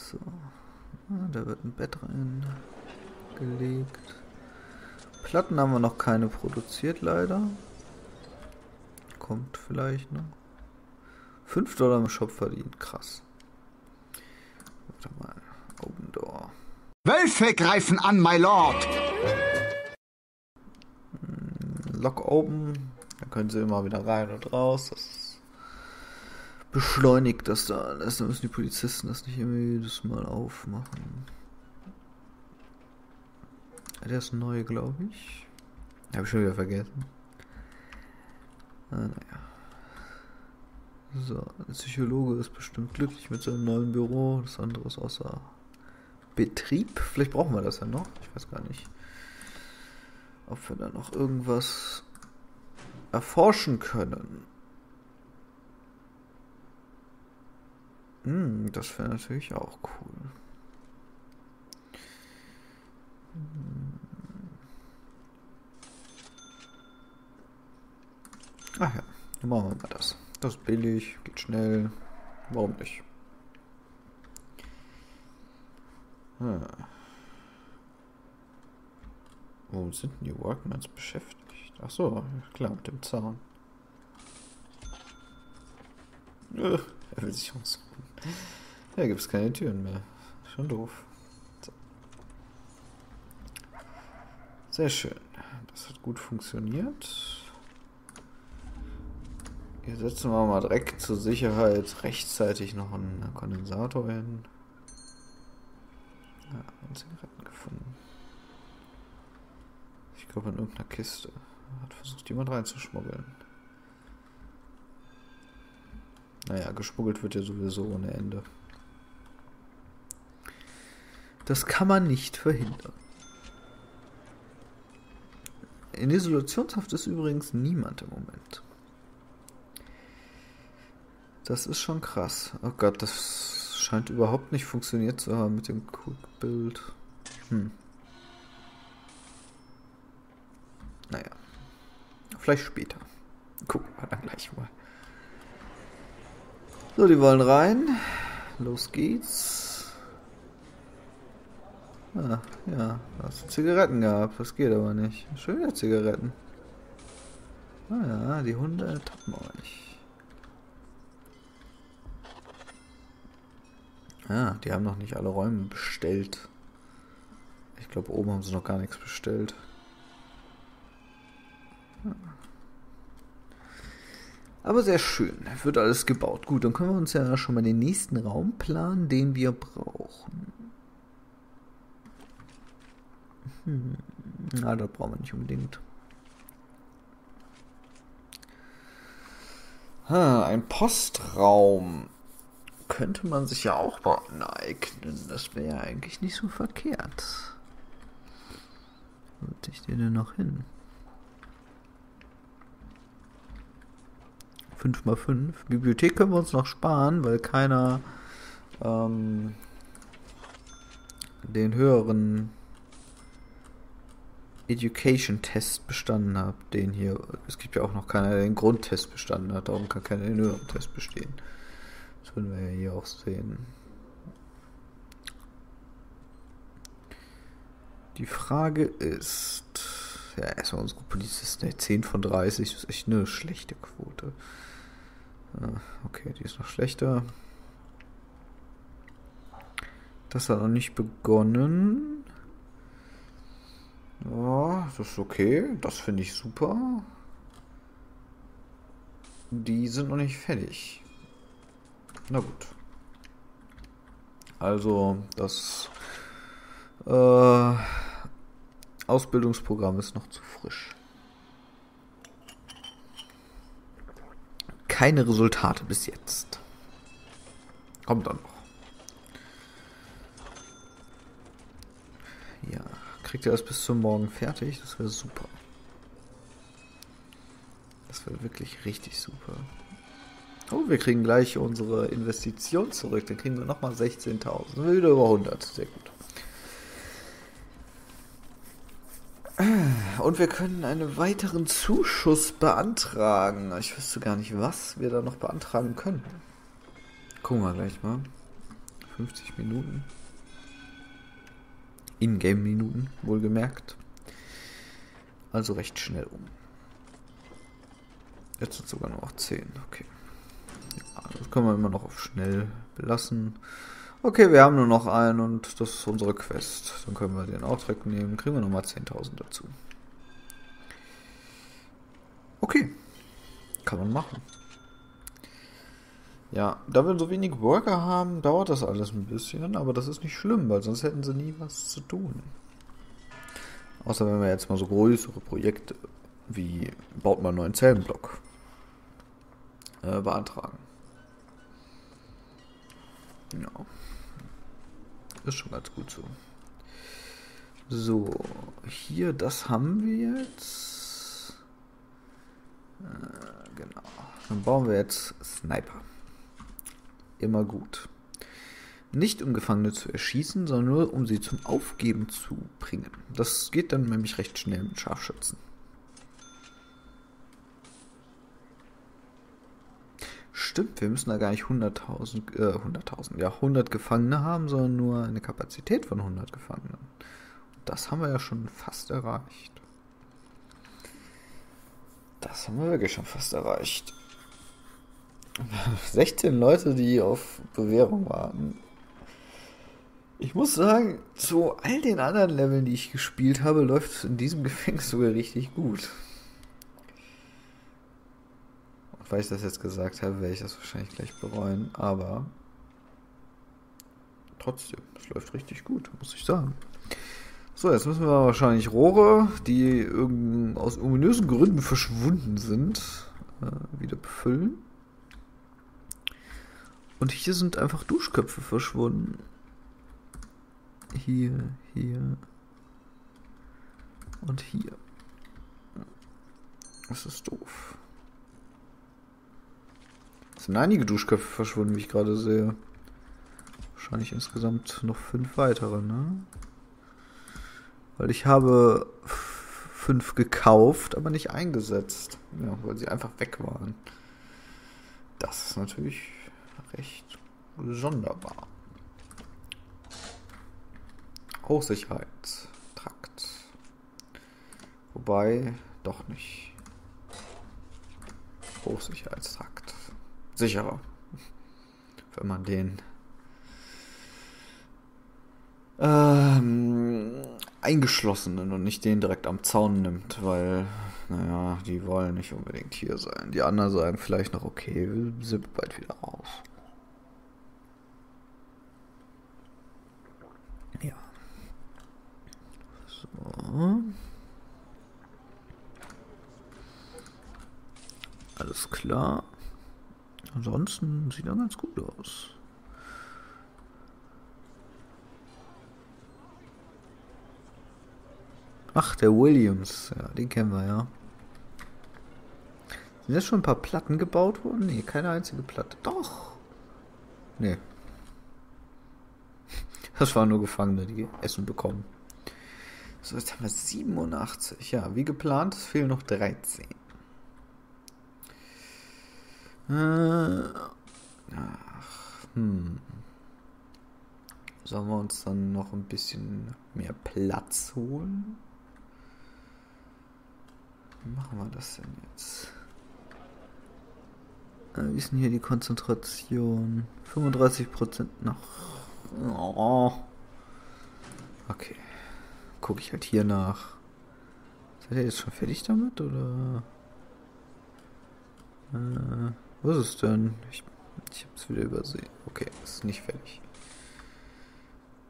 So, da wird ein Bett reingelegt. Platten haben wir noch keine produziert, leider. Kommt vielleicht noch. $5 im Shop verdient, krass. Warte mal, Open Door. Wölfe greifen an, my lord! Lock open, dann können sie immer wieder rein und raus. Das beschleunigt das da alles. Dann müssen die Polizisten das nicht immer jedes Mal aufmachen. Der ist neu, glaube ich. Habe ich schon wieder vergessen. Naja. So, der Psychologe ist bestimmt glücklich mit seinem neuen Büro. Das andere ist außer Betrieb. Vielleicht brauchen wir das ja noch. Ich weiß gar nicht, ob wir da noch irgendwas erforschen können. Das wäre natürlich auch cool. Ach ja, dann machen wir mal das. Das ist billig, geht schnell. Warum nicht? Hm. Wo sind denn die Workmans beschäftigt? Ach so, klar, mit dem Zaun. Er will sich umsuchen. Da gibt es keine Türen mehr. Schon doof. So. Sehr schön. Das hat gut funktioniert. Hier setzen wir mal direkt zur Sicherheit rechtzeitig noch einen Kondensator hin. Ja, einen Zigaretten gefunden. Ich glaube in irgendeiner Kiste. Hat versucht jemand reinzuschmuggeln. Naja, geschmuggelt wird ja sowieso ohne Ende. Das kann man nicht verhindern. In Isolationshaft ist übrigens niemand im Moment. Das ist schon krass. Oh Gott, das scheint überhaupt nicht funktioniert zu haben mit dem Quick-Build. Naja. Vielleicht später. Gucken wir dann gleich mal. So, die wollen rein. Los geht's. Ah, ja. Da hast du Zigaretten gehabt. Das geht aber nicht. Schöne Zigaretten. Ah ja, die Hunde tappen euch. Ah, die haben noch nicht alle Räume bestellt. Ich glaube, oben haben sie noch gar nichts bestellt. Aber sehr schön. Wird alles gebaut. Gut, dann können wir uns ja schon mal den nächsten Raum planen, den wir brauchen. Na, das brauchen wir nicht unbedingt. Ah, ein Postraum. Könnte man sich ja auch mal aneignen. Das wäre ja eigentlich nicht so verkehrt. Wo würde ich den denn noch hin? 5×5. Bibliothek können wir uns noch sparen, weil keiner den höheren Education-Test bestanden hat. Den hier. Es gibt ja auch noch keiner, der den Grundtest bestanden hat. Darum kann keiner den höheren Test bestehen. Das würden wir ja hier auch sehen. Die Frage ist... Ja, erstmal unsere Polizisten. 10 von 30 ist echt eine schlechte Quote. Ah, okay, die ist noch schlechter. Das hat noch nicht begonnen. Ja, das ist okay. Das finde ich super. Die sind noch nicht fertig. Na gut. Also das Ausbildungsprogramm ist noch zu frisch. Keine Resultate bis jetzt. Kommt dann noch. Ja, kriegt ihr das bis zum Morgen fertig? Das wäre super. Das wäre wirklich richtig super. Oh, wir kriegen gleich unsere Investition zurück. Dann kriegen wir nochmal 16.000. Sind wir wieder über 100. Sehr gut. Und wir können einen weiteren Zuschuss beantragen. Ich wüsste gar nicht, was wir da noch beantragen können. Gucken wir gleich mal. 50 Minuten. In-Game-Minuten, wohlgemerkt. Also recht schnell um. Jetzt sind es sogar nur noch 10, okay. Ja, das können wir immer noch auf schnell belassen. Okay, wir haben nur noch einen und das ist unsere Quest. Dann können wir den auch direkt nehmen, kriegen wir nochmal 10.000 dazu. Okay, kann man machen. Ja, da wir so wenig Worker haben, dauert das alles ein bisschen, aber das ist nicht schlimm, weil sonst hätten sie nie was zu tun. Außer wenn wir jetzt mal so größere Projekte wie baut man einen neuen Zellenblock beantragen. Ja. Ist schon ganz gut so. So, hier, das haben wir jetzt. Genau. Dann bauen wir jetzt Sniper. Immer gut. Nicht um Gefangene zu erschießen, sondern nur um sie zum Aufgeben zu bringen. Das geht dann nämlich recht schnell mit Scharfschützen. Stimmt, wir müssen da gar nicht 100 Gefangene haben, sondern nur eine Kapazität von 100 Gefangenen. Das haben wir ja schon fast erreicht. Das haben wir wirklich schon fast erreicht. 16 Leute, die auf Bewährung warten. Ich muss sagen, zu all den anderen Leveln, die ich gespielt habe, läuft es in diesem Gefängnis sogar richtig gut. Und weil ich das jetzt gesagt habe, werde ich das wahrscheinlich gleich bereuen, aber trotzdem, das läuft richtig gut, muss ich sagen. So, jetzt müssen wir wahrscheinlich Rohre, die aus ominösen Gründen verschwunden sind, wieder befüllen. Und hier sind einfach Duschköpfe verschwunden. Hier, hier und hier. Das ist doof. Es sind einige Duschköpfe verschwunden, wie ich gerade sehe. Wahrscheinlich insgesamt noch 5 weitere, ne? Weil ich habe 5 gekauft, aber nicht eingesetzt. Ja, weil sie einfach weg waren. Das ist natürlich recht sonderbar. Hochsicherheitstrakt. Wobei, doch nicht. Hochsicherheitstrakt. Sicherer. Wenn man den Eingeschlossenen und nicht den direkt am Zaun nimmt, weil, naja, die wollen nicht unbedingt hier sein. Die anderen sagen vielleicht noch, okay, wir sind bald wieder raus. Ja. So. Alles klar. Ansonsten sieht er ganz gut aus. Ach, der Williams. Ja, den kennen wir ja. Sind jetzt schon ein paar Platten gebaut worden? Nee, keine einzige Platte. Doch! Nee. Das waren nur Gefangene, die Essen bekommen. So, jetzt haben wir 87. Ja, wie geplant, es fehlen noch 13. Sollen wir uns dann noch ein bisschen mehr Platz holen? Wie machen wir das denn jetzt? Wie ist denn hier die Konzentration? 35% noch. Oh. Okay. Gucke ich halt hier nach. Seid ihr jetzt schon fertig damit? Oder? Wo ist es denn? Ich hab's wieder übersehen. Okay, ist nicht fertig.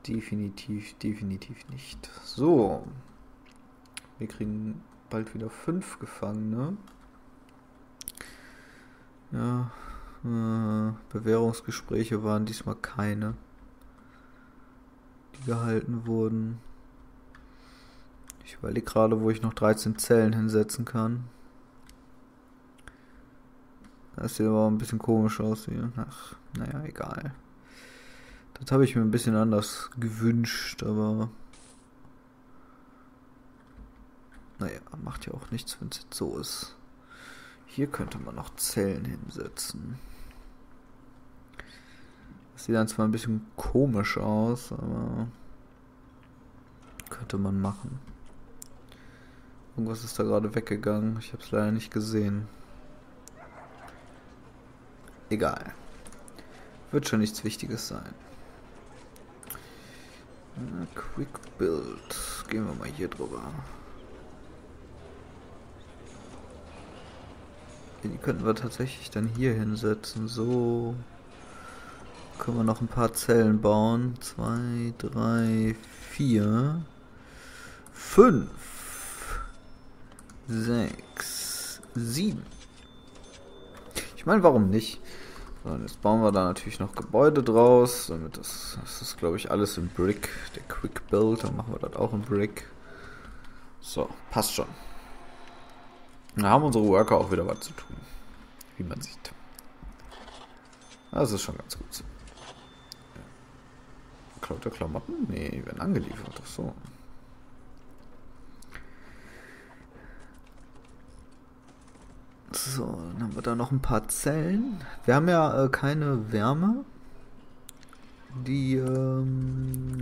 Definitiv, definitiv nicht. So. Wir kriegen bald wieder 5 Gefangene. Ja. Bewährungsgespräche waren diesmal keine, die gehalten wurden. Ich überlege gerade, wo ich noch 13 Zellen hinsetzen kann. Das sieht aber ein bisschen komisch aus hier. Ach, naja, egal. Das habe ich mir ein bisschen anders gewünscht, aber naja, macht ja auch nichts, wenn es jetzt so ist. Hier könnte man noch Zellen hinsetzen. Sieht dann zwar ein bisschen komisch aus, aber könnte man machen. Irgendwas ist da gerade weggegangen. Ich habe es leider nicht gesehen. Egal. Wird schon nichts Wichtiges sein. Quick Build. Gehen wir mal hier drüber. Die könnten wir tatsächlich dann hier hinsetzen. So können wir noch ein paar Zellen bauen. 2, 3, 4, 5, 6, 7. Ich meine, warum nicht? So, jetzt bauen wir da natürlich noch Gebäude draus. Damit das ist, glaube ich, alles in Brick. Der Quick Build, dann machen wir das auch in Brick. So, passt schon. Da haben unsere Worker auch wieder was zu tun. Wie man sieht. Das ist schon ganz gut so. Klaute Klamotten? Nee, die werden angeliefert. Ach so. So, dann haben wir da noch ein paar Zellen. Wir haben ja keine Wärme, die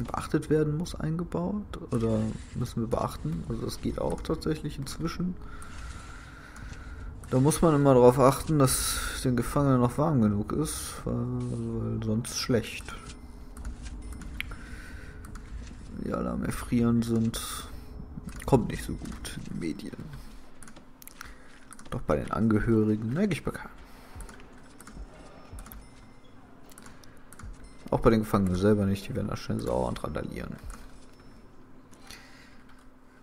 beachtet werden muss, eingebaut. Oder müssen wir beachten. Also das geht auch tatsächlich inzwischen. Da muss man immer darauf achten, dass den Gefangenen noch warm genug ist, weil sonst schlecht. Die alle am Erfrieren sind, kommt nicht so gut in den Medien. Doch bei den Angehörigen, merke ich bekannt. Auch bei den Gefangenen selber nicht, die werden da schnell sauer und randalieren.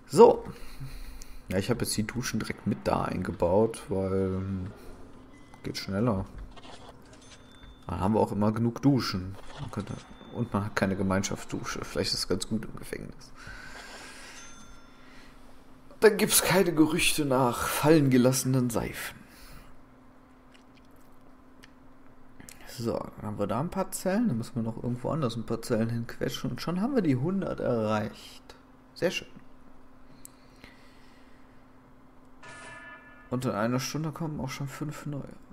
So. Ja, ich habe jetzt die Duschen direkt mit da eingebaut, weil geht schneller. Dann haben wir auch immer genug Duschen. Man hat keine Gemeinschaftsdusche. Vielleicht ist es ganz gut im Gefängnis. Dann gibt es keine Gerüchte nach fallen gelassenen Seifen. So, dann haben wir da ein paar Zellen. Dann müssen wir noch irgendwo anders ein paar Zellen hinquetschen. Und schon haben wir die 100 erreicht. Sehr schön. Und in einer Stunde kommen auch schon 5 neue.